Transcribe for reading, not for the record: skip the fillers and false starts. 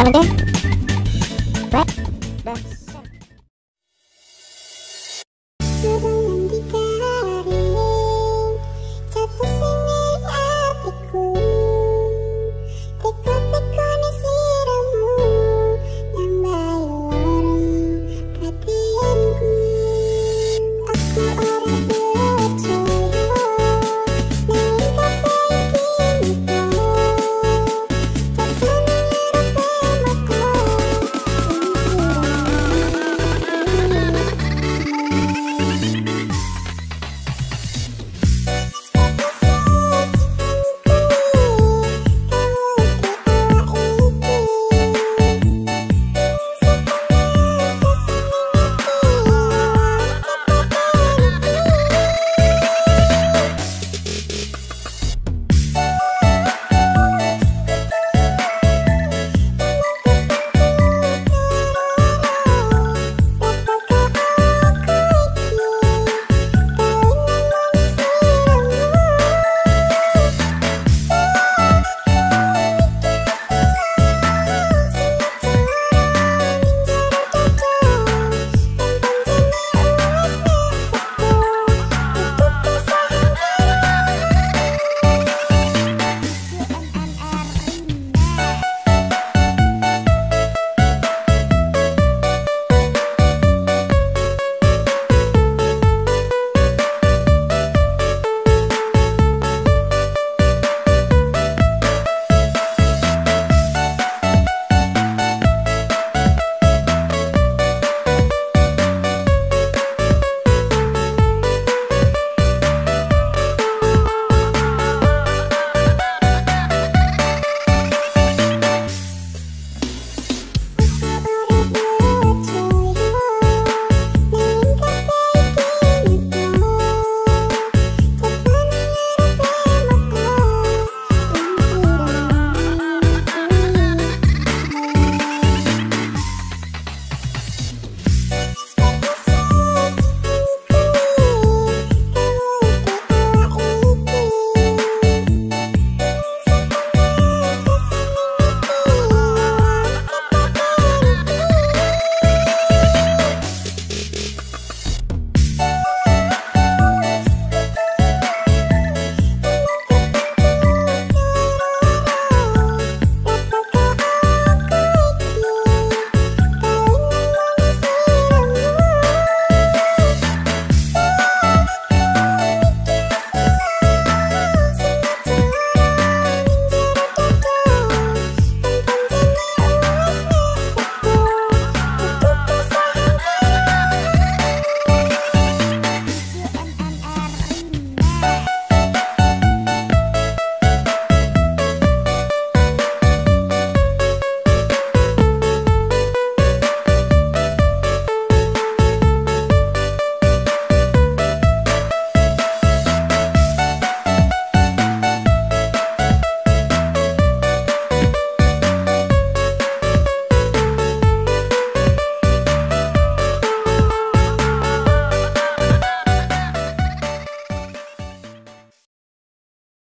I'm a dead. What?